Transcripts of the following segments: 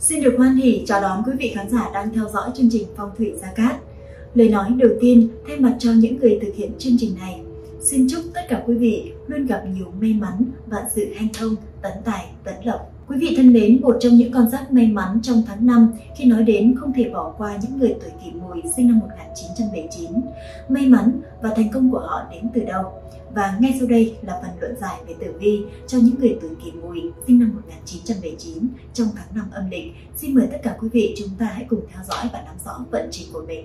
Xin được hoan hỉ chào đón quý vị khán giả đang theo dõi chương trình Phong Thủy Gia Cát. Lời nói đầu tiên thay mặt cho những người thực hiện chương trình này, xin chúc tất cả quý vị luôn gặp nhiều may mắn và sự hanh thông, tấn tài, tấn lộc. Quý vị thân mến, một trong những con giáp may mắn trong tháng 5 khi nói đến không thể bỏ qua những người tuổi Kỷ Mùi sinh năm 1979. May mắn và thành công của họ đến từ đâu? Và ngay sau đây là phần luận giải về tử vi cho những người tuổi Kỷ Mùi sinh năm 1979 trong tháng 5 âm lịch. Xin mời tất cả quý vị chúng ta hãy cùng theo dõi và nắm rõ vận trình của mình.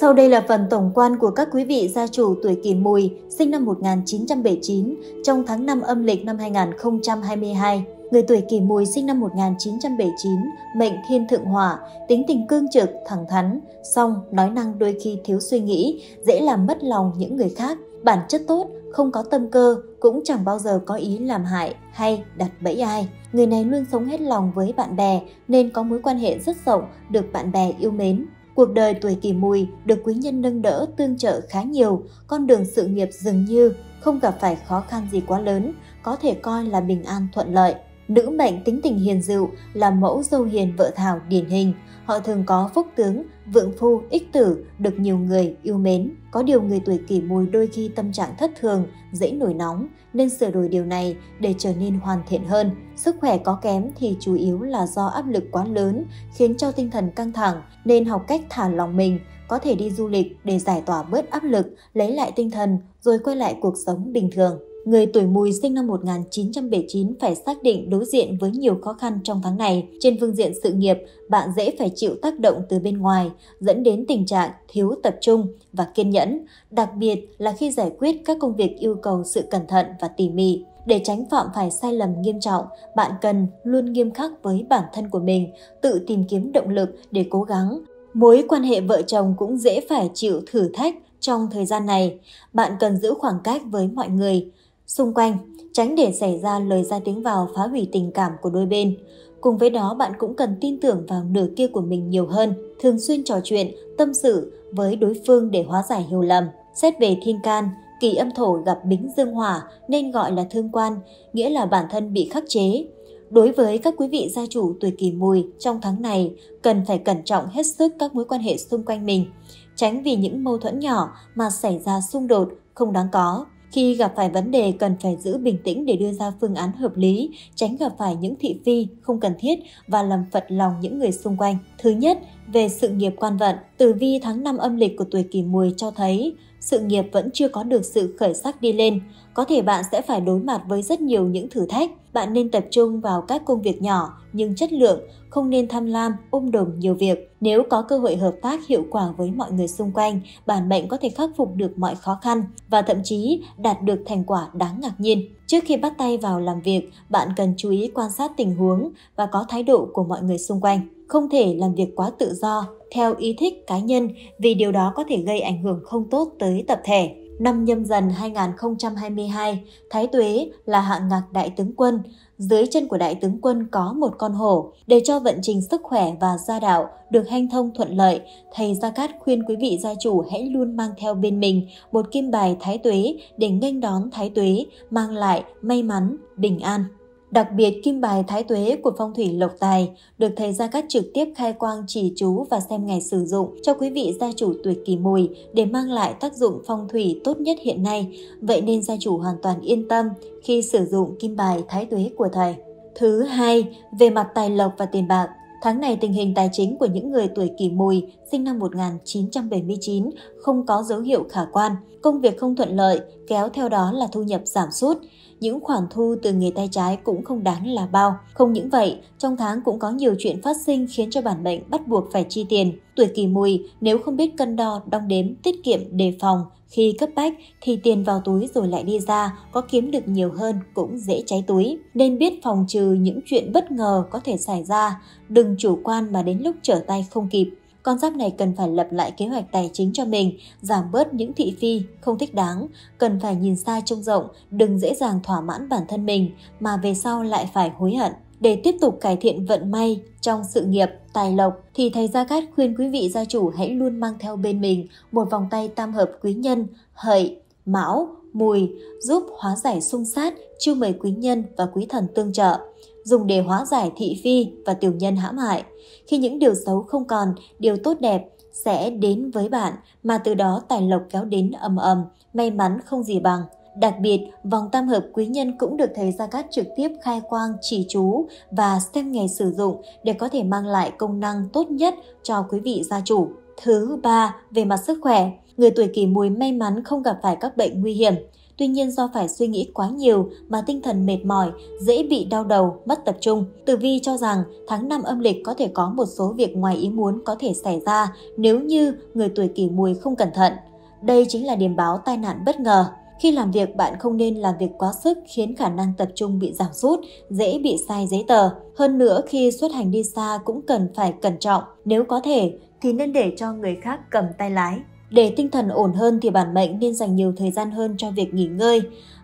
Sau đây là phần tổng quan của các quý vị gia chủ tuổi Kỷ Mùi sinh năm 1979 trong tháng 5 âm lịch năm 2022. Người tuổi Kỷ Mùi sinh năm 1979, mệnh thiên thượng hỏa, tính tình cương trực, thẳng thắn, song nói năng đôi khi thiếu suy nghĩ, dễ làm mất lòng những người khác, bản chất tốt, không có tâm cơ, cũng chẳng bao giờ có ý làm hại hay đặt bẫy ai. Người này luôn sống hết lòng với bạn bè nên có mối quan hệ rất rộng, được bạn bè yêu mến. Cuộc đời tuổi Kỷ Mùi được quý nhân nâng đỡ tương trợ khá nhiều, con đường sự nghiệp dường như không gặp phải khó khăn gì quá lớn, có thể coi là bình an thuận lợi. Nữ mệnh tính tình hiền dịu, là mẫu dâu hiền vợ thảo điển hình. Họ thường có phúc tướng, vượng phu, ích tử, được nhiều người yêu mến. Có điều người tuổi Kỷ Mùi đôi khi tâm trạng thất thường, dễ nổi nóng, nên sửa đổi điều này để trở nên hoàn thiện hơn. Sức khỏe có kém thì chủ yếu là do áp lực quá lớn, khiến cho tinh thần căng thẳng, nên học cách thả lòng mình, có thể đi du lịch để giải tỏa bớt áp lực, lấy lại tinh thần, rồi quay lại cuộc sống bình thường. Người tuổi Mùi sinh năm 1979 phải xác định đối diện với nhiều khó khăn trong tháng này. Trên phương diện sự nghiệp, bạn dễ phải chịu tác động từ bên ngoài, dẫn đến tình trạng thiếu tập trung và kiên nhẫn, đặc biệt là khi giải quyết các công việc yêu cầu sự cẩn thận và tỉ mỉ. Để tránh phạm phải sai lầm nghiêm trọng, bạn cần luôn nghiêm khắc với bản thân của mình, tự tìm kiếm động lực để cố gắng. Mối quan hệ vợ chồng cũng dễ phải chịu thử thách trong thời gian này. Bạn cần giữ khoảng cách với mọi người xung quanh, tránh để xảy ra lời ra tiếng vào phá hủy tình cảm của đôi bên. Cùng với đó, bạn cũng cần tin tưởng vào nửa kia của mình nhiều hơn, thường xuyên trò chuyện, tâm sự với đối phương để hóa giải hiểu lầm. Xét về thiên can, kỳ âm thổ gặp bính dương hỏa nên gọi là thương quan, nghĩa là bản thân bị khắc chế. Đối với các quý vị gia chủ tuổi Kỷ Mùi trong tháng này, cần phải cẩn trọng hết sức các mối quan hệ xung quanh mình, tránh vì những mâu thuẫn nhỏ mà xảy ra xung đột không đáng có. Khi gặp phải vấn đề, cần phải giữ bình tĩnh để đưa ra phương án hợp lý, tránh gặp phải những thị phi không cần thiết và làm phật lòng những người xung quanh. Thứ nhất, về sự nghiệp quan vận, tử vi tháng 5 âm lịch của tuổi Kỷ Mùi cho thấy sự nghiệp vẫn chưa có được sự khởi sắc đi lên. Có thể bạn sẽ phải đối mặt với rất nhiều những thử thách. Bạn nên tập trung vào các công việc nhỏ nhưng chất lượng, không nên tham lam, ôm đồm nhiều việc. Nếu có cơ hội hợp tác hiệu quả với mọi người xung quanh, bản mệnh có thể khắc phục được mọi khó khăn và thậm chí đạt được thành quả đáng ngạc nhiên. Trước khi bắt tay vào làm việc, bạn cần chú ý quan sát tình huống và có thái độ của mọi người xung quanh. Không thể làm việc quá tự do, theo ý thích cá nhân, vì điều đó có thể gây ảnh hưởng không tốt tới tập thể. Năm Nhâm Dần 2022, Thái Tuế là hạng ngạc Đại Tướng Quân. Dưới chân của Đại Tướng Quân có một con hổ. Để cho vận trình sức khỏe và gia đạo được hanh thông thuận lợi, thầy Gia Cát khuyên quý vị gia chủ hãy luôn mang theo bên mình một kim bài Thái Tuế để nghênh đón Thái Tuế, mang lại may mắn, bình an. Đặc biệt, kim bài Thái Tuế của phong thủy Lộc Tài được thầy Gia Cát trực tiếp khai quang chỉ chú và xem ngày sử dụng cho quý vị gia chủ tuổi Kỷ Mùi để mang lại tác dụng phong thủy tốt nhất hiện nay. Vậy nên gia chủ hoàn toàn yên tâm khi sử dụng kim bài Thái Tuế của thầy. Thứ hai, về mặt tài lộc và tiền bạc. Tháng này, tình hình tài chính của những người tuổi Kỷ Mùi sinh năm 1979 không có dấu hiệu khả quan. Công việc không thuận lợi, kéo theo đó là thu nhập giảm sút. Những khoản thu từ nghề tay trái cũng không đáng là bao. Không những vậy, trong tháng cũng có nhiều chuyện phát sinh khiến cho bản mệnh bắt buộc phải chi tiền. Tuổi Kỷ Mùi nếu không biết cân đo, đong đếm, tiết kiệm, đề phòng, khi cấp bách thì tiền vào túi rồi lại đi ra, có kiếm được nhiều hơn cũng dễ cháy túi. Nên biết phòng trừ những chuyện bất ngờ có thể xảy ra, đừng chủ quan mà đến lúc trở tay không kịp. Con giáp này cần phải lập lại kế hoạch tài chính cho mình, giảm bớt những thị phi không thích đáng, cần phải nhìn xa trông rộng, đừng dễ dàng thỏa mãn bản thân mình mà về sau lại phải hối hận. Để tiếp tục cải thiện vận may trong sự nghiệp, tài lộc thì thầy Gia Cát khuyên quý vị gia chủ hãy luôn mang theo bên mình một vòng tay tam hợp quý nhân Hợi, Mão, Mùi, giúp hóa giải xung sát, chiêu mời quý nhân và quý thần tương trợ. dùng để hóa giải thị phi và tiểu nhân hãm hại. Khi những điều xấu không còn, điều tốt đẹp sẽ đến với bạn, mà từ đó tài lộc kéo đến ầm ầm, may mắn không gì bằng. Đặc biệt, vòng tam hợp quý nhân cũng được thầy Gia Cát trực tiếp khai quang, chỉ chú và xem ngày sử dụng để có thể mang lại công năng tốt nhất cho quý vị gia chủ. Thứ ba, về mặt sức khỏe, người tuổi Kỷ Mùi may mắn không gặp phải các bệnh nguy hiểm. Tuy nhiên, do phải suy nghĩ quá nhiều mà tinh thần mệt mỏi, dễ bị đau đầu, mất tập trung. Tử vi cho rằng tháng 5 âm lịch có thể có một số việc ngoài ý muốn có thể xảy ra nếu như người tuổi Kỷ Mùi không cẩn thận. Đây chính là điểm báo tai nạn bất ngờ. Khi làm việc, bạn không nên làm việc quá sức khiến khả năng tập trung bị giảm sút, dễ bị sai giấy tờ. Hơn nữa, khi xuất hành đi xa cũng cần phải cẩn trọng. Nếu có thể thì nên để cho người khác cầm tay lái. Để tinh thần ổn hơn thì bản mệnh nên dành nhiều thời gian hơn cho việc nghỉ ngơi.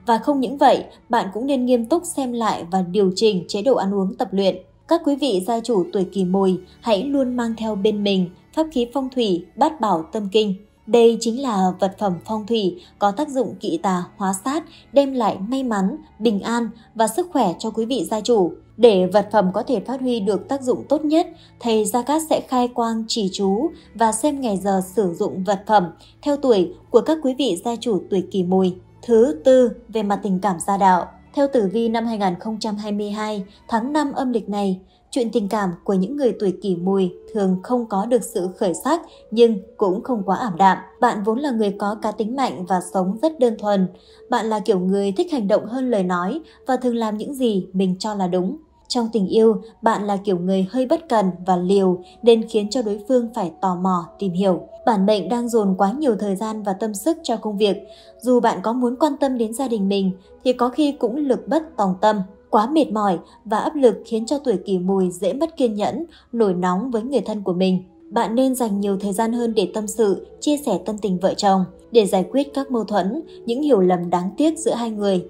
Và không những vậy, bạn cũng nên nghiêm túc xem lại và điều chỉnh chế độ ăn uống tập luyện. Các quý vị gia chủ tuổi Kỷ Mùi hãy luôn mang theo bên mình pháp khí phong thủy Bát Bảo Tâm Kinh. Đây chính là vật phẩm phong thủy có tác dụng kỵ tà hóa sát, đem lại may mắn, bình an và sức khỏe cho quý vị gia chủ. Để vật phẩm có thể phát huy được tác dụng tốt nhất, thầy Gia Cát sẽ khai quang chỉ chú và xem ngày giờ sử dụng vật phẩm theo tuổi của các quý vị gia chủ tuổi Kỷ Mùi. Thứ tư, về mặt tình cảm gia đạo. Theo tử vi năm 2022, tháng 5 âm lịch này, chuyện tình cảm của những người tuổi Kỷ Mùi thường không có được sự khởi sắc nhưng cũng không quá ảm đạm. Bạn vốn là người có cá tính mạnh và sống rất đơn thuần. Bạn là kiểu người thích hành động hơn lời nói và thường làm những gì mình cho là đúng. Trong tình yêu, bạn là kiểu người hơi bất cần và liều nên khiến cho đối phương phải tò mò, tìm hiểu. Bản mệnh đang dồn quá nhiều thời gian và tâm sức cho công việc. Dù bạn có muốn quan tâm đến gia đình mình thì có khi cũng lực bất tòng tâm. Quá mệt mỏi và áp lực khiến cho tuổi Kỷ Mùi dễ mất kiên nhẫn, nổi nóng với người thân của mình. Bạn nên dành nhiều thời gian hơn để tâm sự, chia sẻ tâm tình vợ chồng, để giải quyết các mâu thuẫn, những hiểu lầm đáng tiếc giữa hai người.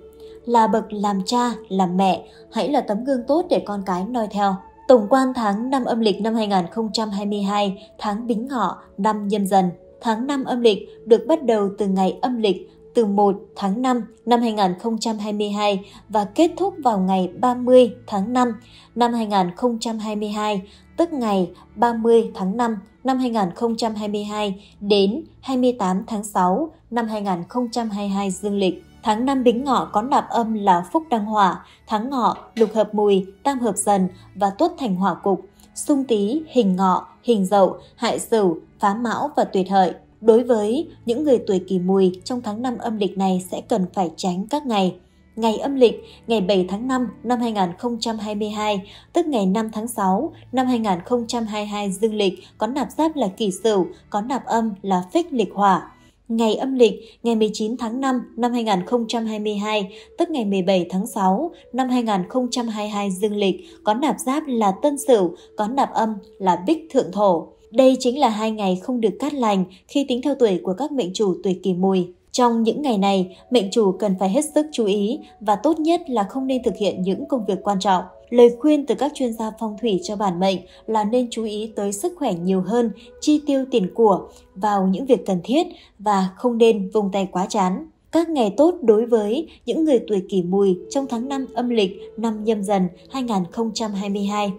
Là bậc làm cha, làm mẹ, hãy là tấm gương tốt để con cái noi theo. Tổng quan tháng 5 âm lịch năm 2022, tháng Bính Ngọ, năm Nhâm Dần. Tháng 5 âm lịch được bắt đầu từ ngày âm lịch từ 1 tháng 5 năm 2022 và kết thúc vào ngày 30 tháng 5 năm 2022, tức ngày 30 tháng 5 năm 2022 đến 28 tháng 6 năm 2022 dương lịch. Tháng 5 Bính Ngọ có nạp âm là Phúc Đăng Hỏa, tháng Ngọ, Lục Hợp Mùi, Tam Hợp Dần và Tuất thành Hỏa cục, Xung Tý, Hình Ngọ, Hình Dậu, Hại Sửu, Phá Mão và Tuyệt Hợi. Đối với những người tuổi Kỷ Mùi, trong tháng 5 âm lịch này sẽ cần phải tránh các ngày. Ngày âm lịch, ngày 7 tháng 5 năm 2022, tức ngày 5 tháng 6 năm 2022 dương lịch, có nạp giáp là Kỷ Sửu, có nạp âm là Phích Lịch Hỏa. Ngày âm lịch, ngày 19 tháng 5 năm 2022, tức ngày 17 tháng 6 năm 2022 dương lịch, có nạp giáp là Tân Sửu, có nạp âm là Bích Thượng Thổ. Đây chính là hai ngày không được cát lành khi tính theo tuổi của các mệnh chủ tuổi Kỷ Mùi. Trong những ngày này, mệnh chủ cần phải hết sức chú ý và tốt nhất là không nên thực hiện những công việc quan trọng. Lời khuyên từ các chuyên gia phong thủy cho bản mệnh là nên chú ý tới sức khỏe nhiều hơn, chi tiêu tiền của vào những việc cần thiết và không nên vung tay quá chán. Các ngày tốt đối với những người tuổi Kỷ Mùi trong tháng 5 âm lịch năm Nhâm Dần 2022.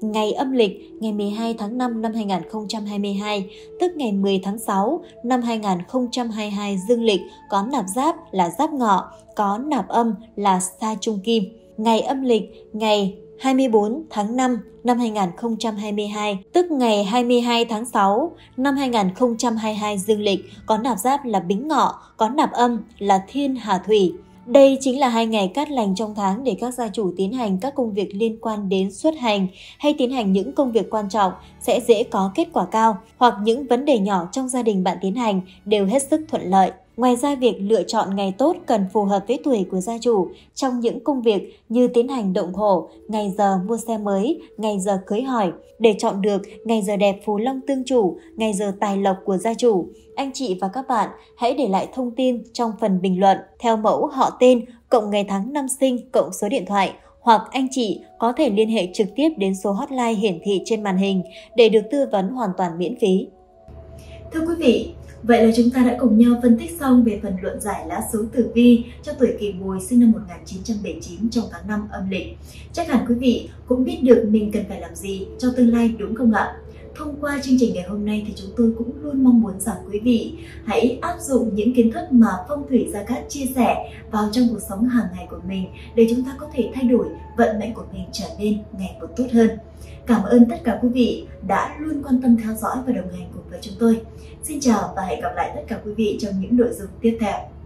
Ngày âm lịch ngày 12 tháng 5 năm 2022, tức ngày 10 tháng 6 năm 2022 dương lịch, có nạp giáp là Giáp Ngọ, có nạp âm là Sa Trung Kim. Ngày âm lịch ngày 24 tháng 5 năm 2022, tức ngày 22 tháng 6 năm 2022 dương lịch, có nạp giáp là Bính Ngọ, có nạp âm là Thiên Hà Thủy. Đây chính là hai ngày cát lành trong tháng để các gia chủ tiến hành các công việc liên quan đến xuất hành hay tiến hành những công việc quan trọng sẽ dễ có kết quả cao, hoặc những vấn đề nhỏ trong gia đình bạn tiến hành đều hết sức thuận lợi. Ngoài ra, việc lựa chọn ngày tốt cần phù hợp với tuổi của gia chủ trong những công việc như tiến hành động thổ, ngày giờ mua xe mới, ngày giờ cưới hỏi. Để chọn được ngày giờ đẹp phú long tương chủ, ngày giờ tài lộc của gia chủ, anh chị và các bạn hãy để lại thông tin trong phần bình luận theo mẫu họ tên, cộng ngày tháng năm sinh, cộng số điện thoại, hoặc anh chị có thể liên hệ trực tiếp đến số hotline hiển thị trên màn hình để được tư vấn hoàn toàn miễn phí. Thưa quý vị, Vậy là chúng ta đã cùng nhau phân tích xong về phần luận giải lá số tử vi cho tuổi Kỷ Mùi sinh năm 1979 trong tháng 5 âm lịch. Chắc hẳn quý vị cũng biết được mình cần phải làm gì cho tương lai đúng không ạ? Thông qua chương trình ngày hôm nay thì chúng tôi cũng luôn mong muốn rằng quý vị hãy áp dụng những kiến thức mà Phong Thủy Gia Cát chia sẻ vào trong cuộc sống hàng ngày của mình để chúng ta có thể thay đổi vận mệnh của mình trở nên ngày một tốt hơn. Cảm ơn tất cả quý vị đã luôn quan tâm theo dõi và đồng hành cùng với chúng tôi. Xin chào và hẹn gặp lại tất cả quý vị trong những nội dung tiếp theo.